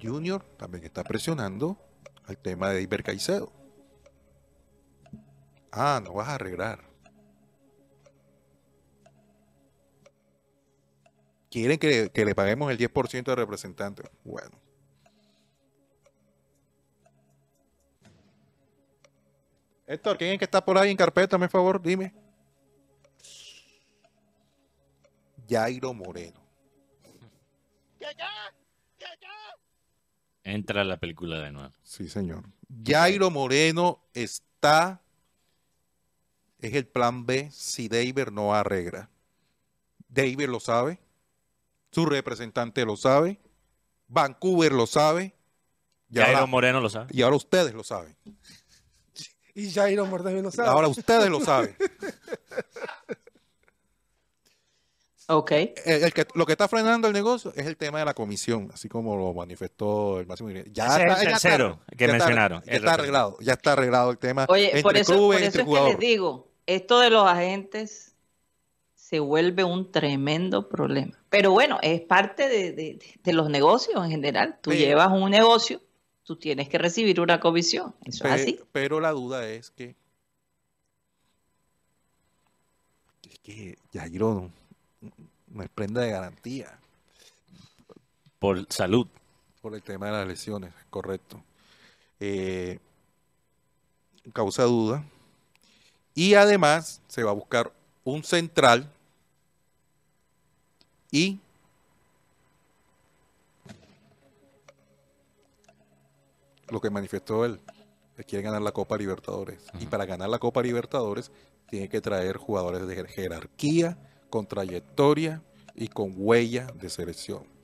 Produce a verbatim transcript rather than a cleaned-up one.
Junior también está presionando al tema de Iber Caicedo. Ah, no vas a arreglar. Quieren que, que le paguemos el diez por ciento de representante. Bueno. Héctor, ¿quién es que está por ahí en carpeta, por favor? Dime. Yairo Moreno. Entra la película de nuevo. Sí, señor. Yairo Moreno está... Es el plan B si David no arregla. David lo sabe. Su representante lo sabe. Vancouver lo sabe. Y Yairo ahora, Moreno lo sabe. Y ahora ustedes lo saben. Y Yairo Moreno lo sabe. Ahora ustedes lo saben. Ok. El, el que, lo que está frenando el negocio es el tema de la comisión, así como lo manifestó el máximo director. Ya ese está, es el tercero ya que ya mencionaron. Está, ya está arreglado, ya está arreglado el tema. Oye, entre por eso, clubes, por eso entre es jugadores. Que les digo, esto de los agentes se vuelve un tremendo problema. Pero bueno, es parte de, de, de los negocios en general. Tú pero, llevas un negocio, tú tienes que recibir una comisión. Eso pero, es así. Pero la duda es que... Es que Yairo no... Una prenda de garantía. Por salud. Por el tema de las lesiones, correcto. Eh, causa duda. Y además se va a buscar un central y lo que manifestó él, que quiere ganar la Copa Libertadores. Uh-huh. Y para ganar la Copa Libertadores tiene que traer jugadores de jer- jerarquía, con trayectoria y con huella de selección.